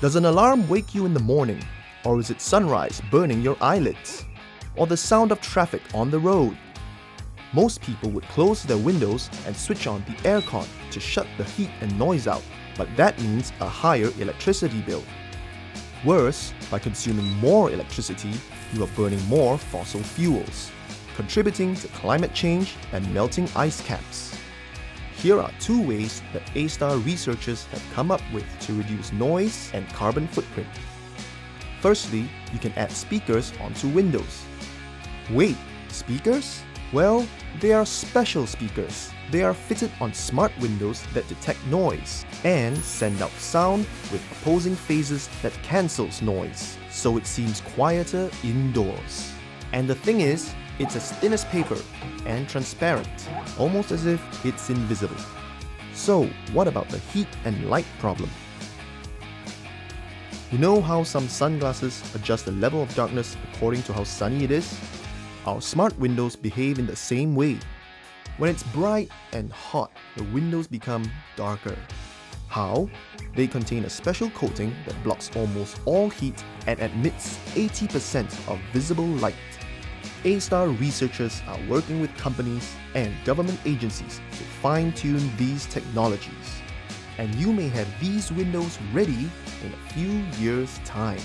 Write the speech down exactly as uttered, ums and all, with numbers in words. Does an alarm wake you in the morning? Or is it sunrise burning your eyelids? Or the sound of traffic on the road? Most people would close their windows and switch on the aircon to shut the heat and noise out, but that means a higher electricity bill. Worse, by consuming more electricity, you are burning more fossil fuels, contributing to climate change and melting ice caps. Here are two ways that A*STAR researchers have come up with to reduce noise and carbon footprint. Firstly, you can add speakers onto windows. Wait, speakers? Well, they are special speakers. They are fitted on smart windows that detect noise and send out sound with opposing phases that cancels noise, so it seems quieter indoors. And the thing is, it's as thin as paper and transparent, almost as if it's invisible. So, what about the heat and light problem? You know how some sunglasses adjust the level of darkness according to how sunny it is? Our smart windows behave in the same way. When it's bright and hot, the windows become darker. How? They contain a special coating that blocks almost all heat and admits eighty percent of visible light. A*STAR researchers are working with companies and government agencies to fine-tune these technologies. And you may have these windows ready in a few years' time.